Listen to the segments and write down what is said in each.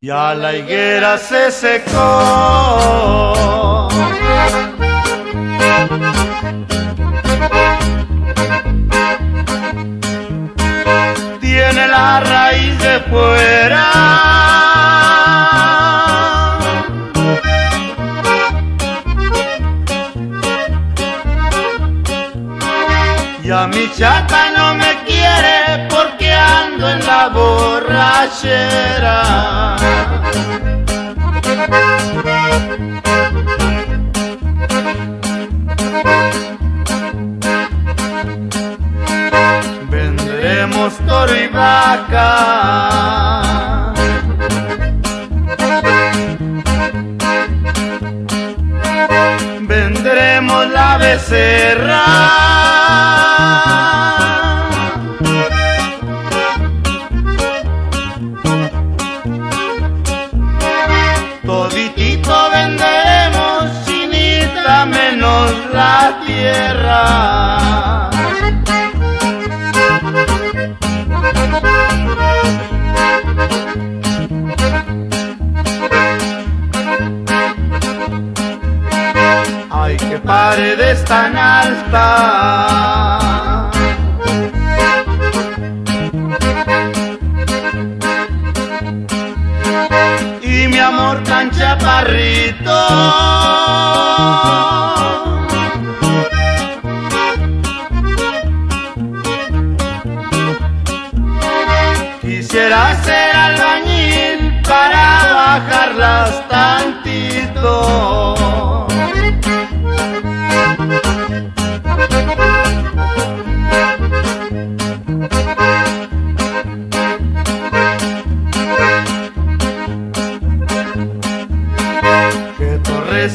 Ya la higuera se secó, tiene la raíz de fuera, ya mi chata no me quiere porque ando en la borrachera. Vendremos toro y vaca, vendremos la becerra, toditito venderemos, chinita menos la tierra. Ay, qué paredes tan altas, y mi amor tan chaparrito, quisiera ser albañil para bajarlas tantito.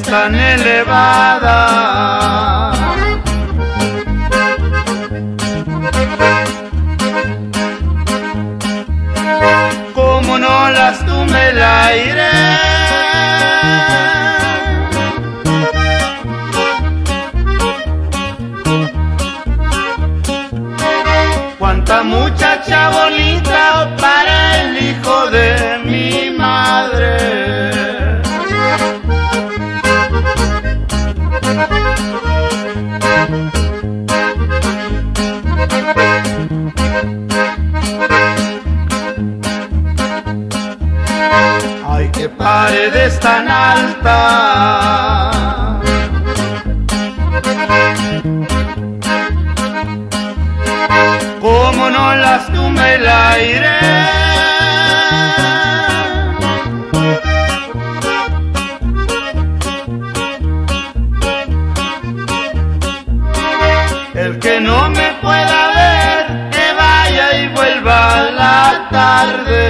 Tan elevada, como no las tumbe el aire, cuánta muchacha bonita para el hijo de mi madre. Ay, qué paredes tan altas, como no las tumbe el aire, el que no me pueda ver, que vaya y vuelva a la tarde.